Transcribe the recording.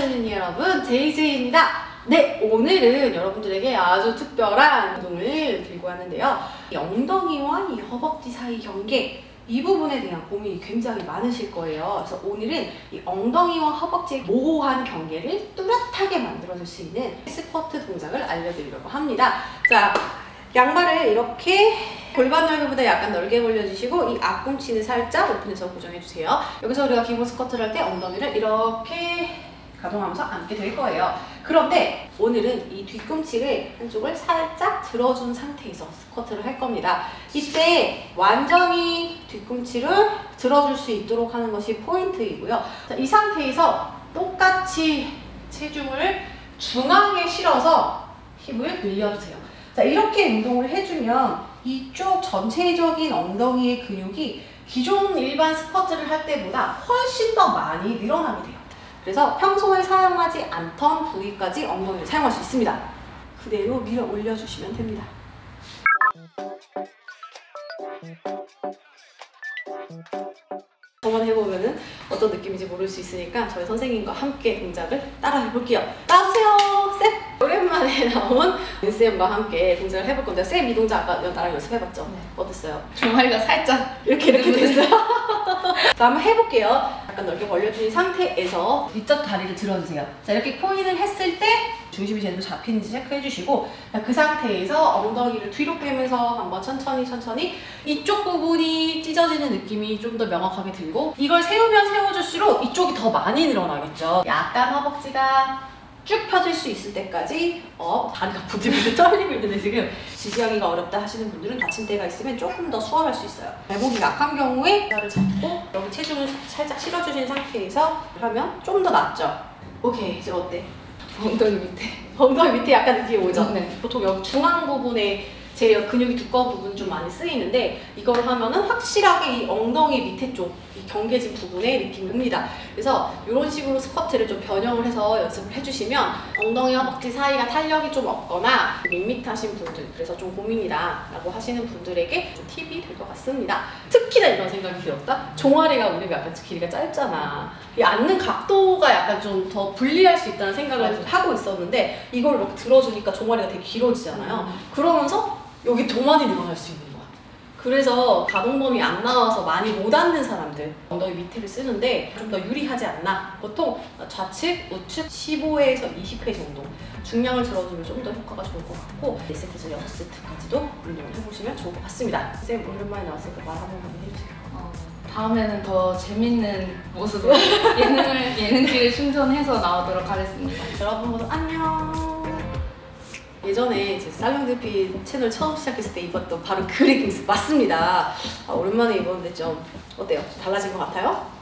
안녕하세요 여러분, 제이제이입니다. 네, 오늘은 여러분들에게 아주 특별한 운동을 들고 왔는데요. 이 엉덩이와 이 허벅지 사이 경계, 이 부분에 대한 고민이 굉장히 많으실 거예요. 그래서 오늘은 이 엉덩이와 허벅지의 모호한 경계를 뚜렷하게 만들어줄 수 있는 스쿼트 동작을 알려드리려고 합니다. 자, 양발을 이렇게 골반 넓이보다 약간 넓게 벌려주시고 이 앞꿈치는 살짝 오픈해서 고정해주세요. 여기서 우리가 기본 스쿼트를 할 때 엉덩이를 이렇게 가동하면서 앉게 될 거예요. 그런데 오늘은 이 뒤꿈치를 한쪽을 살짝 들어준 상태에서 스쿼트를 할 겁니다. 이때 완전히 뒤꿈치를 들어줄 수 있도록 하는 것이 포인트이고요. 자, 이 상태에서 똑같이 체중을 중앙에 실어서 힘을 늘려주세요. 자, 이렇게 운동을 해주면 이쪽 전체적인 엉덩이의 근육이 기존 일반 스쿼트를 할 때보다 훨씬 더 많이 늘어나게 돼요. 그래서 평소에 사용하지 않던 부위까지 엉덩이를 사용할 수 있습니다. 그대로 밀어 올려주시면 됩니다. 저만 해보면 어떤 느낌인지 모를 수 있으니까 저희 선생님과 함께 동작을 따라 해볼게요. 나와주세요, 셋! 오랜만에 나온 은쌤과 함께 동작을 해볼 건데, 쌤, 이 동작 아까 나랑 연습해봤죠? 네. 어땠어요? 종아리가 살짝 이렇게 됐어요. 자, 한번 해볼게요. 약간 넓게 벌려준 상태에서 뒤쪽 다리를 들어주세요. 자, 이렇게 포인을 했을 때 중심이 제대로 잡히는지 체크해주시고, 그 상태에서 엉덩이를 뒤로 빼면서 한번 천천히 이쪽 부분이 찢어지는 느낌이 좀 더 명확하게 들고, 이걸 세우면 세워줄수록 이쪽이 더 많이 늘어나겠죠. 약간 허벅지가 쭉 펴질 수 있을 때까지 다리가 부들부들 떨리고 있는데, 지금 지지하기가 어렵다 하시는 분들은 받침대가 있으면 조금 더 수월할 수 있어요. 발목이 약한 경우에 발을 잡고 여기 체중을 살짝 실어주신 상태에서 하면 좀 더 낫죠? 오케이, 이제 어때? 엉덩이 밑에 약간 느낌이 오죠? 네. 보통 여기 중앙 부분에 제 근육이 두꺼운 부분 좀 많이 쓰이는데, 이걸 하면은 확실하게 이 엉덩이 밑에 쪽 경계진 부분의 느낌이 옵니다. 그래서 이런 식으로 스쿼트를 좀 변형을 해서 연습을 해주시면 엉덩이 허벅지 사이가 탄력이 좀 없거나 밋밋하신 분들, 그래서 좀 고민이다 라고 하시는 분들에게 좀 팁이 될 것 같습니다. 특히나 이런 생각이 들었다? 종아리가 우리 약간 길이가 짧잖아. 이 앉는 각도가 약간 좀 더 불리할 수 있다는 생각을 하고 있었는데, 이걸 이렇게 들어주니까 종아리가 되게 길어지잖아요. 그러면서 여기 더 많이 늘어날 수 있는 것 같아요. 그래서 가동범위 안 나와서 많이 못 앉는 사람들, 엉덩이 밑에를 쓰는데 좀 더 유리하지 않나. 보통 좌측, 우측 15회에서 20회 정도 중량을 들어주면 좀 더 효과가 좋을 것 같고, 4세트에서 6세트까지도 운동을 해보시면 좋을 것 같습니다. 쌤, 오랜만에 나왔으니까 말 한 번만 해주세요. 다음에는 더 재밌는 모습으로 예능기를 충전해서 나오도록 하겠습니다. 여러분 모두 안녕! 예전에 이제 살롱드핏 채널 처음 시작했을 때 입었던 바로 그 레깅스 맞습니다. 오랜만에 입었는데 좀 어때요? 달라진 것 같아요?